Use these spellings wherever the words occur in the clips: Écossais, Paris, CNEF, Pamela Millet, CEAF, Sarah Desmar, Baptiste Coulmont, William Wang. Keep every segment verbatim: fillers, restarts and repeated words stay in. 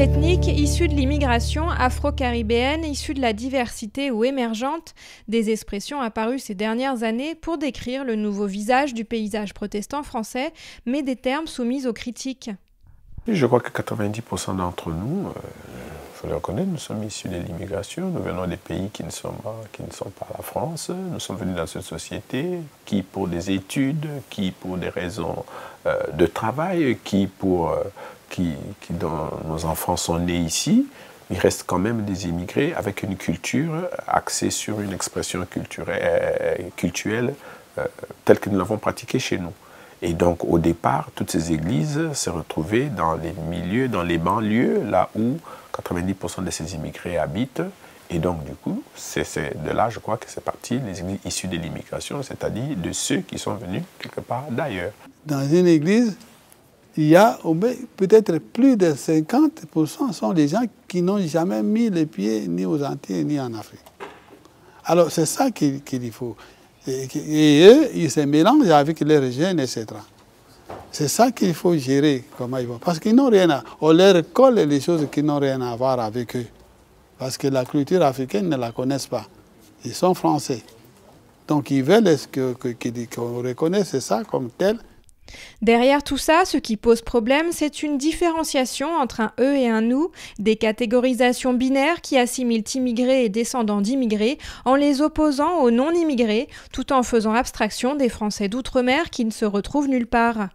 ethniques issues de l'immigration afro-caribéenne, issues de la diversité ou émergente, des expressions apparues ces dernières années pour décrire le nouveau visage du paysage protestant français, mais des termes soumis aux critiques. Je crois que quatre-vingt-dix pour cent d'entre nous, euh, il faut le reconnaître, nous sommes issus de l'immigration, nous venons des pays qui ne, sont pas, qui ne sont pas la France, nous sommes venus dans cette société qui pour des études, qui pour des raisons euh, de travail, qui pour... Euh, Qui, qui, dont nos enfants sont nés ici, ils restent quand même des immigrés avec une culture axée sur une expression culturelle, culturelle euh, telle que nous l'avons pratiquée chez nous. Et donc au départ, toutes ces églises se retrouvaient dans les milieux, dans les banlieues, là où quatre-vingt-dix pour cent de ces immigrés habitent. Et donc du coup, c'est de là, je crois que c'est parti, les églises issues de l'immigration, c'est-à-dire de ceux qui sont venus quelque part d'ailleurs. Dans une église, il y a peut-être plus de cinquante pour cent sont des gens qui n'ont jamais mis les pieds ni aux Antilles ni en Afrique. Alors c'est ça qu'il qu'il faut. Et, et eux, ils se mélangent avec leurs jeunes, et cetera. C'est ça qu'il faut gérer, comment ils vont. Parce qu'ils n'ont rien à... On leur colle les choses qui n'ont rien à voir avec eux. Parce que la culture africaine ne la connaissent pas. Ils sont français. Donc ils veulent qu'on que, que, reconnaisse ça comme tel. Derrière tout ça, ce qui pose problème, c'est une différenciation entre un « eux » et un « nous », des catégorisations binaires qui assimilent immigrés et descendants d'immigrés en les opposant aux non-immigrés, tout en faisant abstraction des Français d'outre-mer qui ne se retrouvent nulle part.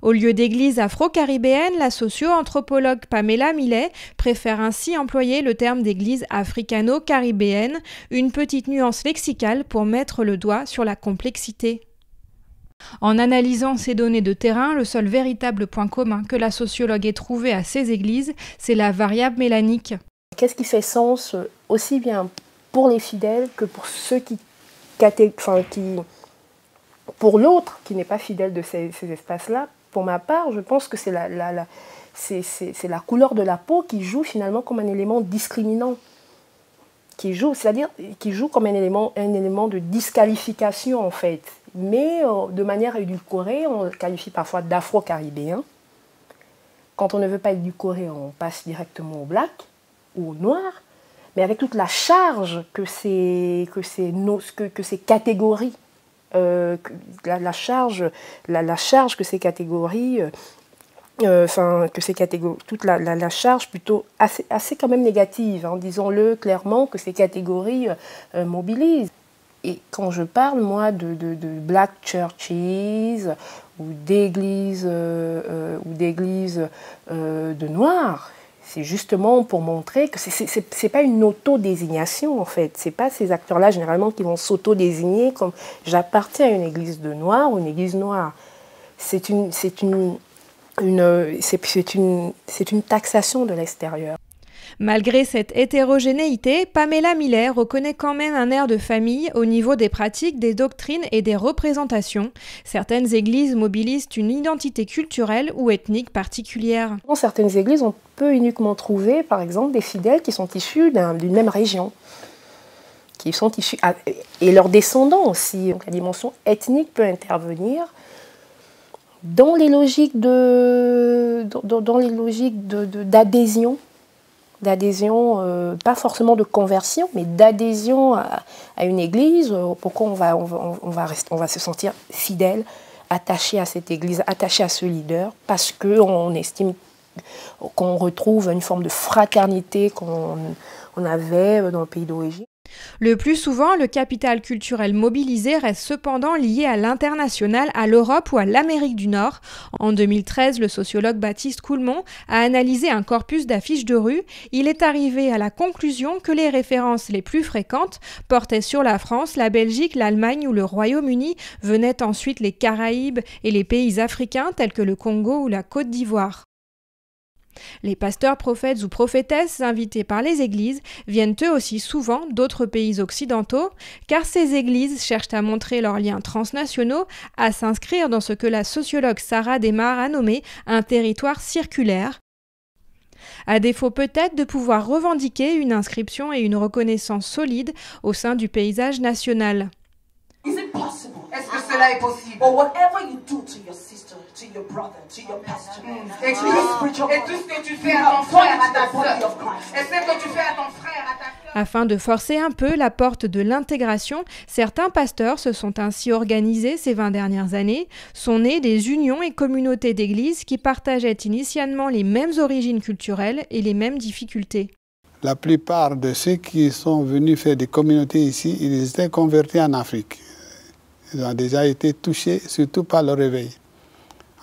Au lieu d'église afro-caribéenne, la socio-anthropologue Pamela Millet préfère ainsi employer le terme d'église africano-caribéenne, une petite nuance lexicale pour mettre le doigt sur la complexité. En analysant ces données de terrain, le seul véritable point commun que la sociologue ait trouvé à ces églises, c'est la variable mélanique. Qu'est-ce qui fait sens aussi bien pour les fidèles que pour ceux qui, enfin, qui pour l'autre qui n'est pas fidèle de ces, ces espaces-là? Pour ma part, je pense que c'est la, la, la, c'est, c'est, c'est la couleur de la peau qui joue finalement comme un élément discriminant, qui joue, c'est-à-dire qui joue comme un élément, un élément de disqualification en fait. Mais de manière édulcorée, on le qualifie parfois d'afro-caribéen. Quand on ne veut pas édulcorer, on passe directement au black ou au noir. Mais avec toute la charge que ces, que ces, que, que ces catégories, euh, la, la, charge, la, la charge que ces catégories, euh, enfin, que ces catégories, toute la, la, la charge plutôt assez, assez quand même négative, hein, disons-le clairement, que ces catégories euh, mobilisent. Et quand je parle, moi, de, de, de black churches ou d'églises euh, euh, de noirs, c'est justement pour montrer que ce n'est pas une auto-désignation, en fait. Ce n'est pas ces acteurs-là, généralement, qui vont s'auto-désigner comme « j'appartiens à une église de noirs ou une église noire ». C'est une, c'est une, une, c'est une, c'est une taxation de l'extérieur. Malgré cette hétérogénéité, Pamela Millet reconnaît quand même un air de famille au niveau des pratiques, des doctrines et des représentations. Certaines églises mobilisent une identité culturelle ou ethnique particulière. Dans certaines églises, on peut uniquement trouver, par exemple, des fidèles qui sont issus d'une même région, qui sont issus à, et leurs descendants aussi. Donc la dimension ethnique peut intervenir dans les logiques de, dans, dans les logiques de, de, d'adhésion. d'adhésion, euh, pas forcément de conversion, mais d'adhésion à, à une église, euh, pourquoi on va, on, va, on, va rester, on va se sentir fidèle, attaché à cette église, attaché à ce leader, parce qu'on estime qu'on retrouve une forme de fraternité qu'on on avait dans le pays d'origine. Le plus souvent, le capital culturel mobilisé reste cependant lié à l'international, à l'Europe ou à l'Amérique du Nord. En deux mille treize, le sociologue Baptiste Coulmont a analysé un corpus d'affiches de rue. Il est arrivé à la conclusion que les références les plus fréquentes portaient sur la France, la Belgique, l'Allemagne ou le Royaume-Uni. Venaient ensuite les Caraïbes et les pays africains tels que le Congo ou la Côte d'Ivoire. Les pasteurs, prophètes ou prophétesses invités par les églises viennent eux aussi souvent d'autres pays occidentaux, car ces églises cherchent à montrer leurs liens transnationaux, à s'inscrire dans ce que la sociologue Sarah Desmar a nommé un territoire circulaire. À défaut peut-être de pouvoir revendiquer une inscription et une reconnaissance solide au sein du paysage national. Est-ce que cela est possible. But whatever you do to your sister, to your brother, to your pastor, mm. et, tout, et tout ce que tu fais à ton frère, à ta soeur, et ce que tu fais à ton frère, à ta soeur. Afin de forcer un peu la porte de l'intégration, certains pasteurs se sont ainsi organisés ces vingt dernières années. Sont nées des unions et communautés d'églises qui partageaient initialement les mêmes origines culturelles et les mêmes difficultés. La plupart de ceux qui sont venus faire des communautés ici, ils étaient convertis en Afrique. Ils ont déjà été touchés, surtout par le réveil.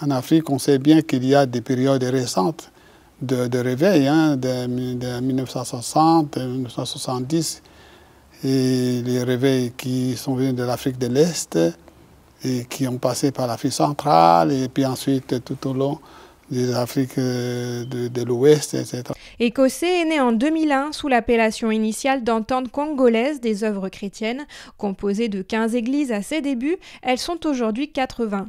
En Afrique, on sait bien qu'il y a des périodes récentes de, de réveil, hein, de, de mille neuf cent soixante, mille neuf cent soixante-dix, et les réveils qui sont venus de l'Afrique de l'Est et qui ont passé par l'Afrique centrale et puis ensuite tout au long des Afriques de, de l'Ouest, et cetera. Écossais est né en deux mille un sous l'appellation initiale d'Entente congolaise des œuvres chrétiennes. Composée de quinze églises à ses débuts, elles sont aujourd'hui quatre-vingts.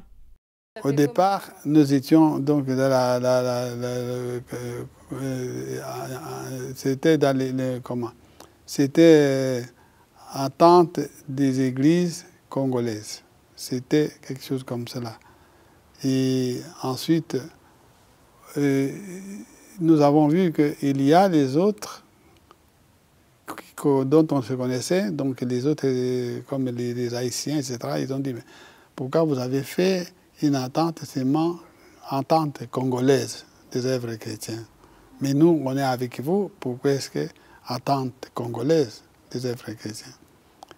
Au départ, nous étions donc dans la... la, la, la euh, euh, c'était dans les... les comment? C'était Entente des églises congolaises. C'était quelque chose comme cela. Et ensuite... Euh, nous avons vu qu'il y a les autres dont on se connaissait, donc les autres comme les, les Haïtiens, et cetera. Ils ont dit, mais pourquoi vous avez fait une entente seulement entente congolaise des œuvres chrétiennes? Mais nous, on est avec vous, pourquoi est-ce que entente congolaise des œuvres chrétiennes?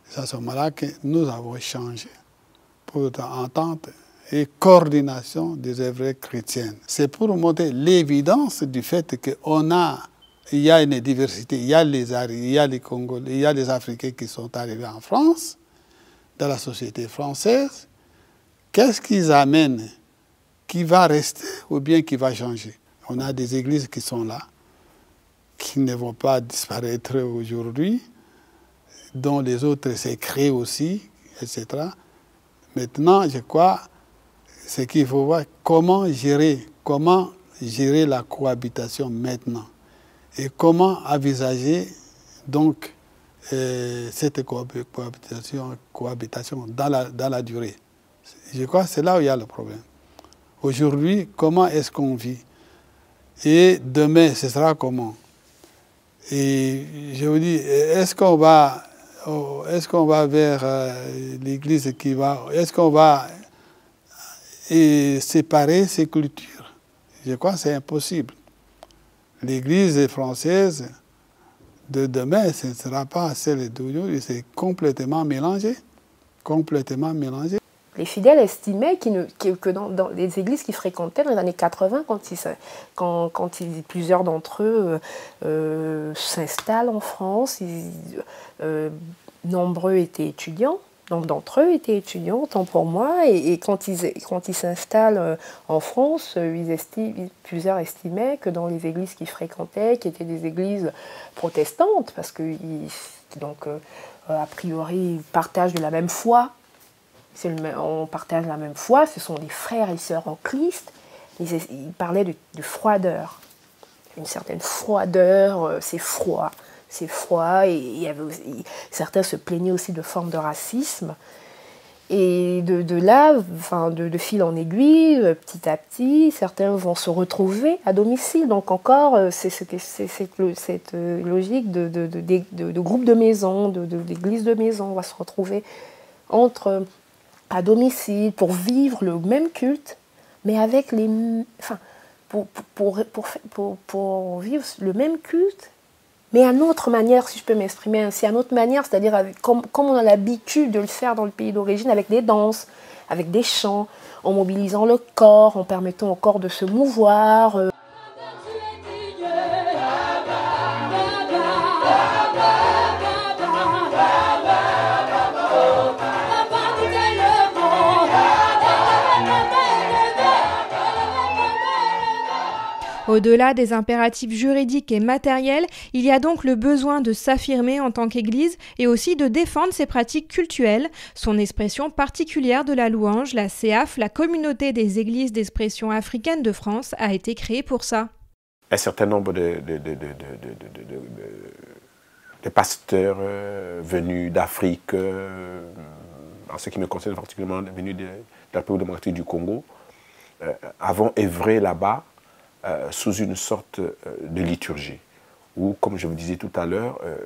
C'est à ce moment-là que nous avons changé pour entente et coordination des œuvres chrétiennes. C'est pour montrer l'évidence du fait qu'on a, il y a une diversité, il y a les il y a les Congolais, il y a les Africains qui sont arrivés en France, dans la société française. Qu'est-ce qu'ils amènent, qui va rester ou bien qui va changer? On a des églises qui sont là, qui ne vont pas disparaître aujourd'hui, dont les autres se créent aussi, et cetera. Maintenant, je crois... c'est qu'il faut voir comment gérer, comment gérer la cohabitation maintenant et comment envisager donc euh, cette cohabitation, cohabitation dans la, dans la durée. Je crois que c'est là où il y a le problème. Aujourd'hui, comment est-ce qu'on vit? Et demain, ce sera comment? Et je vous dis, est-ce qu'on va, est-ce qu'on va vers euh, l'Église qui va... Est-ce qu'on va... et séparer ces cultures? Je crois que c'est impossible. L'Église française de demain, ce ne sera pas celle d'aujourd'hui, c'est complètement mélangé, complètement mélangé. Les fidèles estimaient qu ne, que, que dans, dans les églises qu'ils fréquentaient dans les années quatre-vingts, quand, ils, quand, quand ils, plusieurs d'entre eux euh, s'installent en France, ils, euh, nombreux étaient étudiants. Donc d'entre eux étaient étudiants, tant pour moi, et, et quand ils quand ils s'installent en France, ils estiment, plusieurs estimaient que dans les églises qu'ils fréquentaient, qui étaient des églises protestantes, parce que ils, donc euh, a priori ils partagent de la même foi, c'est le même, on partage la même foi, ce sont des frères et sœurs en Christ, ils, ils parlaient de, de froideur, une certaine froideur, euh, c'est froid. C'est froid, et il y avait aussi, certains se plaignaient aussi de formes de racisme. Et de, de là, enfin de, de fil en aiguille, petit à petit, certains vont se retrouver à domicile. Donc encore, c'est cette logique de, de, de, de, de, de groupe de maison, d'église de, de, de maison. On va se retrouver entre, à domicile pour vivre le même culte, mais avec les... Enfin, pour, pour, pour, pour, pour vivre le même culte, mais à notre manière, si je peux m'exprimer ainsi, à notre manière, c'est-à-dire comme, comme on a l'habitude de le faire dans le pays d'origine, avec des danses, avec des chants, en mobilisant le corps, en permettant au corps de se mouvoir. Euh Au-delà des impératifs juridiques et matériels, il y a donc le besoin de s'affirmer en tant qu'Église et aussi de défendre ses pratiques cultuelles. Son expression particulière de la louange, la C E A F, la communauté des églises d'expression africaine de France, a été créée pour ça. Un certain nombre de, de, de, de, de, de, de, de, de pasteurs euh, venus d'Afrique, euh, en ce qui me concerne particulièrement venu de, de la République démocratique du Congo, euh, avons œuvré là-bas euh, sous une sorte euh, de liturgie, où, comme je vous disais tout à l'heure, euh,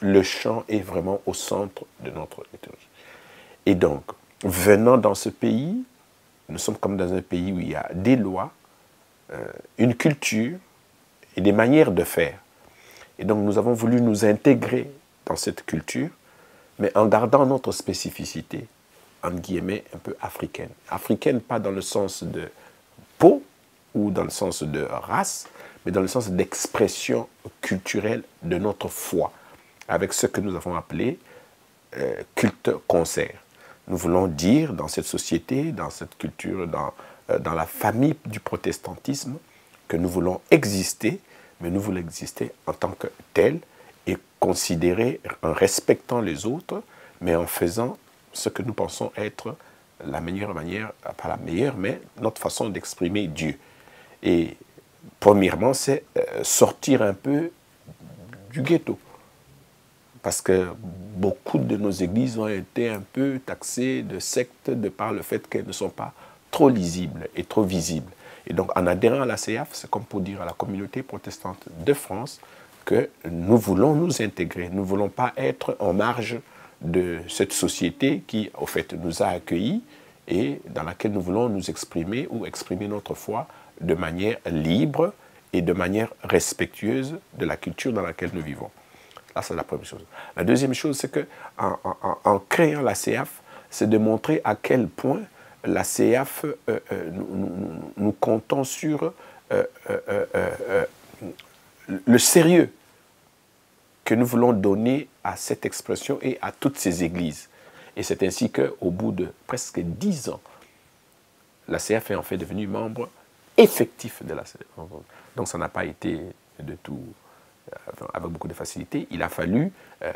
le chant est vraiment au centre de notre liturgie. Et donc, venant dans ce pays, nous sommes comme dans un pays où il y a des lois, euh, une culture et des manières de faire. Et donc, nous avons voulu nous intégrer dans cette culture, mais en gardant notre spécificité, en guillemets, un peu africaine. Africaine, pas dans le sens de peau ou dans le sens de race, mais dans le sens d'expression culturelle de notre foi, avec ce que nous avons appelé euh, culte-concert. Nous voulons dire, dans cette société, dans cette culture, dans, euh, dans la famille du protestantisme, que nous voulons exister, mais nous voulons exister en tant que tels et considérer en respectant les autres, mais en faisant ce que nous pensons être la meilleure manière, pas la meilleure, mais notre façon d'exprimer Dieu. Et premièrement, c'est sortir un peu du ghetto. Parce que beaucoup de nos églises ont été un peu taxées de sectes de par le fait qu'elles ne sont pas trop lisibles et trop visibles. Et donc, en adhérant à la C E A F, c'est comme pour dire à la communauté protestante de France que nous voulons nous intégrer, nous ne voulons pas être en marge de cette société qui, au fait, nous a accueillis et dans laquelle nous voulons nous exprimer ou exprimer notre foi de manière libre et de manière respectueuse de la culture dans laquelle nous vivons. Là, c'est la première chose. La deuxième chose, c'est qu'en en, en, en créant la C E A F, c'est de montrer à quel point la C E A F, euh, euh, nous, nous, nous comptons sur euh, euh, euh, euh, le sérieux que nous voulons donner à cette expression et à toutes ces églises. Et c'est ainsi qu'au bout de presque dix ans, la C E A F est en fait devenue membre effectif de la C E A F. Donc ça n'a pas été de tout avec beaucoup de facilité. Il a fallu euh,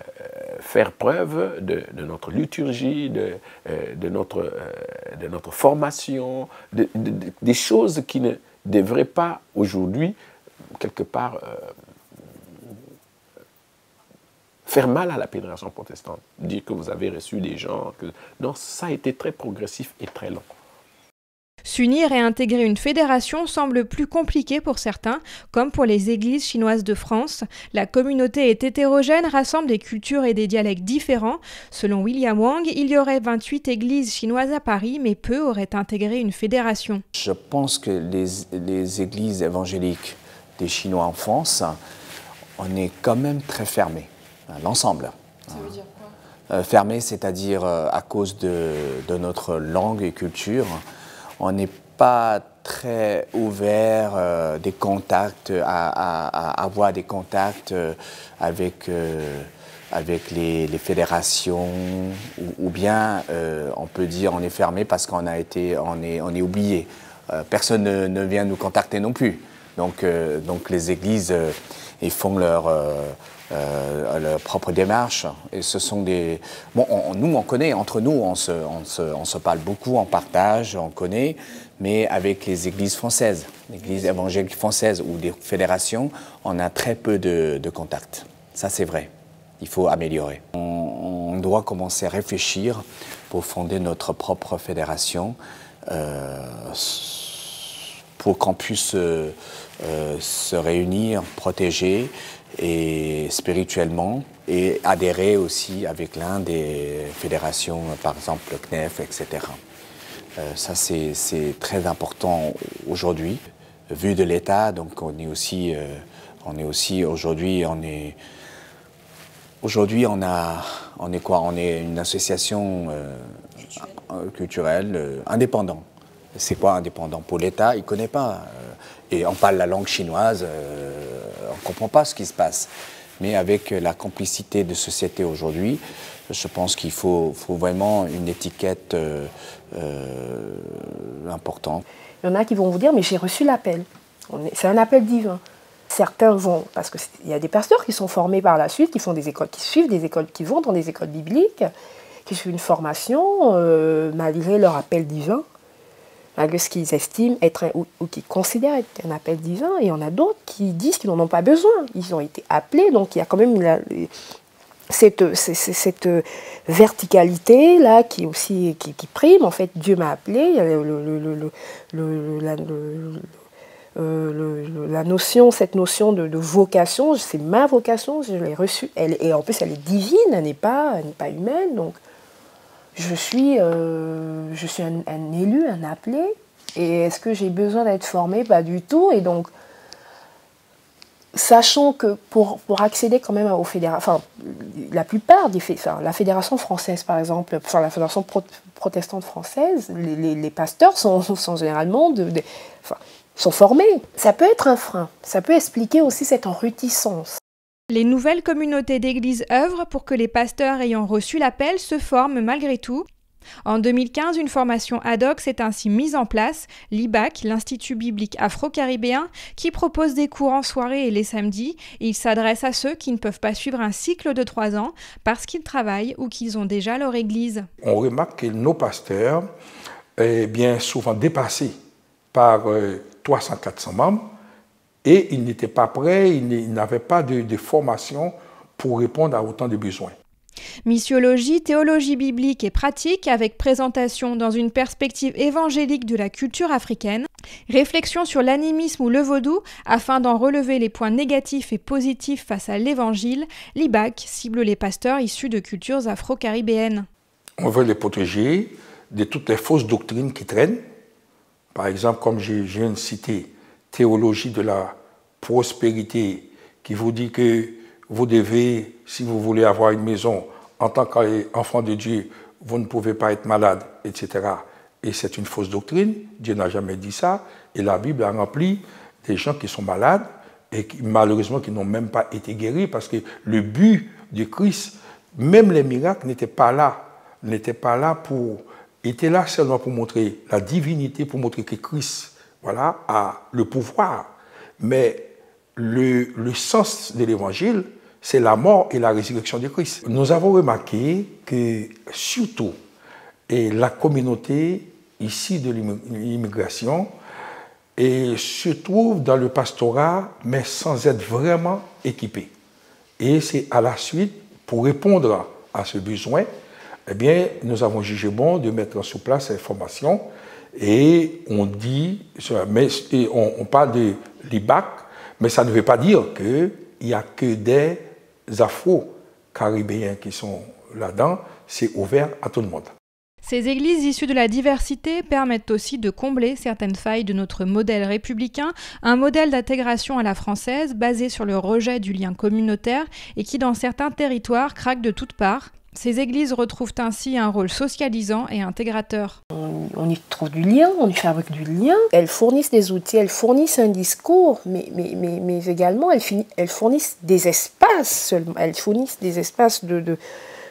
faire preuve de, de notre liturgie, de, euh, de, notre, euh, de notre formation, de, de, de, des choses qui ne devraient pas aujourd'hui, quelque part, euh, faire mal à la pénétration protestante. Dire que vous avez reçu des gens. Que... Non, ça a été très progressif et très long. S'unir et intégrer une fédération semble plus compliqué pour certains, comme pour les églises chinoises de France. La communauté est hétérogène, rassemble des cultures et des dialectes différents. Selon William Wang, il y aurait vingt-huit églises chinoises à Paris, mais peu auraient intégré une fédération. Je pense que les, les églises évangéliques des Chinois en France, on est quand même très fermés, l'ensemble. Ça veut dire quoi? Euh, fermés, c'est-à-dire à cause de, de notre langue et culture. On n'est pas très ouvert euh, des contacts, à, à, à avoir des contacts euh, avec, euh, avec les, les fédérations, ou, ou bien euh, on peut dire on est fermé parce qu'on a été, on est, on est oublié. Euh, personne ne, ne vient nous contacter non plus. Donc, euh, donc les églises, euh, ils font leur, euh, euh, leur propre démarche. Et ce sont des... Bon, on, nous, on connaît, entre nous, on se, on, se, on se parle beaucoup, on partage, on connaît, mais avec les églises françaises, l'église évangélique française ou des fédérations, on a très peu de, de contacts. Ça, c'est vrai. Il faut améliorer. On, on doit commencer à réfléchir pour fonder notre propre fédération, euh, pour qu'on puisse euh, euh, se réunir, protéger et spirituellement et adhérer aussi avec l'un des fédérations, par exemple le C N E F, et cetera. Euh, ça c'est très important aujourd'hui, vu de l'État. Donc on est aussi, euh, on est aussi aujourd'hui, on est aujourd'hui on a, on est quoi? On est une association euh, culturelle euh, indépendante. C'est quoi indépendant? Pour l'État, il ne connaît pas. Et on parle la langue chinoise, euh, on ne comprend pas ce qui se passe. Mais avec la complicité de société aujourd'hui, je pense qu'il faut, faut vraiment une étiquette euh, euh, importante. Il y en a qui vont vous dire, mais j'ai reçu l'appel. C'est un appel divin. Certains vont, parce qu'il y a des pasteurs qui sont formés par la suite, qui font des écoles, qui suivent des écoles, qui vont dans des écoles bibliques, qui suivent une formation, euh, malgré leur appel divin. Malgré ce qu'ils estiment être un, ou, ou qu'ils considèrent être un appel divin. Et il y en a d'autres qui disent qu'ils n'en ont pas besoin. Ils ont été appelés, donc il y a quand même la, cette, cette, cette verticalité là qui aussi qui, qui prime. En fait, Dieu m'a appelé. Il y a le, le, le, le, la, le, Euh, le, le, la notion, cette notion de, de vocation, c'est ma vocation, je l'ai reçue, elle, et en plus elle est divine, elle n'est pas, elle n'est pas humaine, donc je suis, euh, je suis un, un élu, un appelé, et est-ce que j'ai besoin d'être formé? Pas du tout, et donc, sachant que pour, pour accéder quand même aux fédérations, enfin, la plupart des fédérations, la fédération française par exemple, enfin la fédération pro, protestante française, les, les, les pasteurs sont, sont généralement de... de enfin, sont formés. Ça peut être un frein, ça peut expliquer aussi cette réticence. Les nouvelles communautés d'église œuvrent pour que les pasteurs ayant reçu l'appel se forment malgré tout. En deux mille quinze, une formation ad hoc s'est ainsi mise en place, l'I B A C, l'Institut biblique afro-caribéen, qui propose des cours en soirée et les samedis. Il s'adresse à ceux qui ne peuvent pas suivre un cycle de trois ans parce qu'ils travaillent ou qu'ils ont déjà leur église. On remarque que nos pasteurs sont bien souvent dépassés par euh, trois cents à quatre cents membres, et ils n'étaient pas prêts, ils n'avaient pas de, de formation pour répondre à autant de besoins. Missiologie, théologie biblique et pratique, avec présentation dans une perspective évangélique de la culture africaine, réflexion sur l'animisme ou le vaudou, afin d'en relever les points négatifs et positifs face à l'évangile, l'I B A C cible les pasteurs issus de cultures afro-caribéennes. On veut les protéger de toutes les fausses doctrines qui traînent. Par exemple, comme je viens de citer, théologie de la prospérité, qui vous dit que vous devez, si vous voulez avoir une maison, en tant qu'enfant de Dieu, vous ne pouvez pas être malade, et cetera. Et c'est une fausse doctrine, Dieu n'a jamais dit ça, et la Bible a rempli des gens qui sont malades, et qui, malheureusement qui n'ont même pas été guéris, parce que le but du Christ, même les miracles n'étaient pas là, n'étaient pas là pour... était là seulement pour montrer la divinité, pour montrer que Christ, voilà, a le pouvoir. Mais le, le sens de l'évangile, c'est la mort et la résurrection de Christ. Nous avons remarqué que surtout et la communauté ici de l'immigration se trouve dans le pastorat, mais sans être vraiment équipée. Et c'est à la suite, pour répondre à ce besoin, eh bien, nous avons jugé bon de mettre sur place ces formations et on dit, mais on parle de l'I B A C, mais ça ne veut pas dire qu'il n'y a que des Afro-Caribéens qui sont là-dedans, c'est ouvert à tout le monde. Ces églises issues de la diversité permettent aussi de combler certaines failles de notre modèle républicain, un modèle d'intégration à la française basé sur le rejet du lien communautaire et qui dans certains territoires craque de toutes parts. Ces églises retrouvent ainsi un rôle socialisant et intégrateur. On, on y trouve du lien, on y fabrique du lien. Elles fournissent des outils, elles fournissent un discours, mais, mais, mais, mais également elles, elles fournissent des espaces seulement. Elles fournissent des espaces de, de,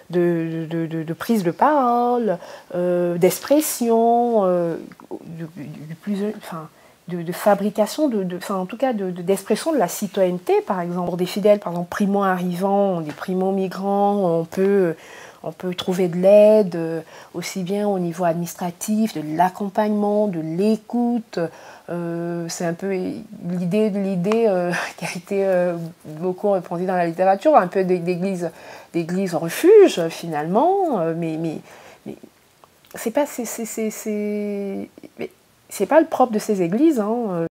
de, de, de, de prise de parole, euh, d'expression, euh, de, de, de, enfin, de, de fabrication, de, de, enfin, en tout cas d'expression de, de, de la citoyenneté, par exemple. Pour des fidèles, par exemple, primo-arrivants, des primo-migrants, on peut... On peut trouver de l'aide, euh, aussi bien au niveau administratif, de l'accompagnement, de l'écoute. Euh, c'est un peu l'idée de l'idée euh, qui a été euh, beaucoup répandue dans la littérature, un peu d'église, d'église refuge finalement. Euh, mais mais, mais c'est pas c'est c'est c'est pas le propre de ces églises. Hein.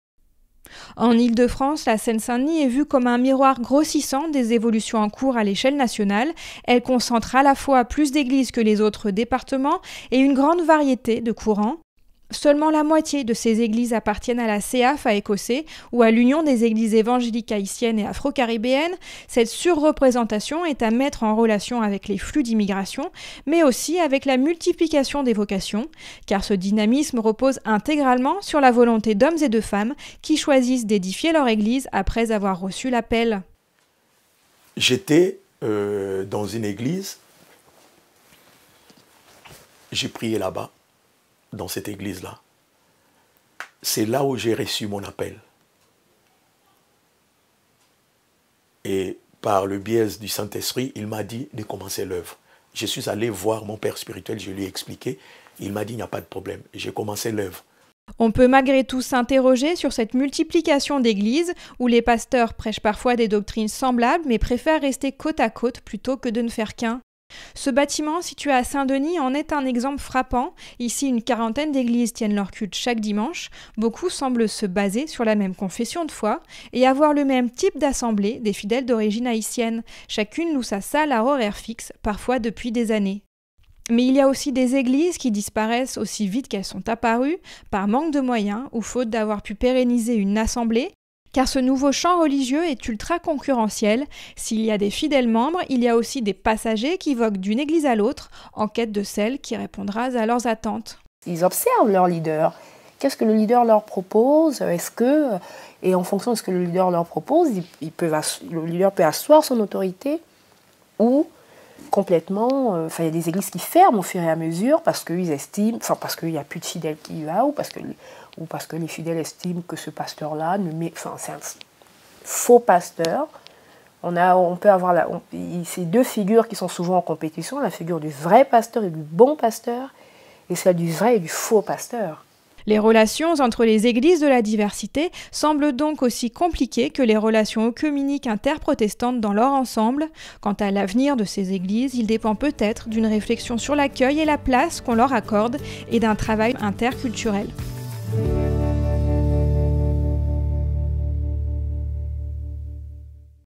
En Île-de-France, la Seine-Saint-Denis est vue comme un miroir grossissant des évolutions en cours à l'échelle nationale. Elle concentre à la fois plus d'églises que les autres départements et une grande variété de courants. Seulement la moitié de ces églises appartiennent à la C E A F à Écossais ou à l'Union des églises évangéliques haïtiennes et afro-caribéennes. Cette surreprésentation est à mettre en relation avec les flux d'immigration, mais aussi avec la multiplication des vocations, car ce dynamisme repose intégralement sur la volonté d'hommes et de femmes qui choisissent d'édifier leur église après avoir reçu l'appel. J'étais euh, dans une église, j'ai prié là-bas. Dans cette église-là, c'est là où j'ai reçu mon appel. Et par le biais du Saint-Esprit, il m'a dit de commencer l'œuvre. Je suis allé voir mon père spirituel, je lui ai expliqué. Il m'a dit, il n'y a pas de problème. J'ai commencé l'œuvre. On peut malgré tout s'interroger sur cette multiplication d'églises où les pasteurs prêchent parfois des doctrines semblables mais préfèrent rester côte à côte plutôt que de ne faire qu'un. Ce bâtiment situé à Saint-Denis en est un exemple frappant. Ici, une quarantaine d'églises tiennent leur culte chaque dimanche. Beaucoup semblent se baser sur la même confession de foi et avoir le même type d'assemblée des fidèles d'origine haïtienne. Chacune loue sa salle à horaire fixe, parfois depuis des années. Mais il y a aussi des églises qui disparaissent aussi vite qu'elles sont apparues, par manque de moyens ou faute d'avoir pu pérenniser une assemblée, car ce nouveau champ religieux est ultra concurrentiel. S'il y a des fidèles membres, il y a aussi des passagers qui voguent d'une église à l'autre, en quête de celle qui répondra à leurs attentes. Ils observent leur leader. Qu'est-ce que le leader leur propose? Est-ce que, et en fonction de ce que le leader leur propose, ils peuvent, le leader peut asseoir son autorité ou complètement, euh, il y a des églises qui ferment au fur et à mesure parce qu'ils estiment, enfin parce qu'il n'y a plus de fidèles qui y va, ou parce que, ou parce que les fidèles estiment que ce pasteur-là, enfin c'est un faux pasteur. On a, on peut avoir la, on, y, ces deux figures qui sont souvent en compétition, la figure du vrai pasteur et du bon pasteur, et celle du vrai et du faux pasteur. Les relations entre les églises de la diversité semblent donc aussi compliquées que les relations œcuméniques interprotestantes dans leur ensemble. Quant à l'avenir de ces églises, il dépend peut-être d'une réflexion sur l'accueil et la place qu'on leur accorde et d'un travail interculturel.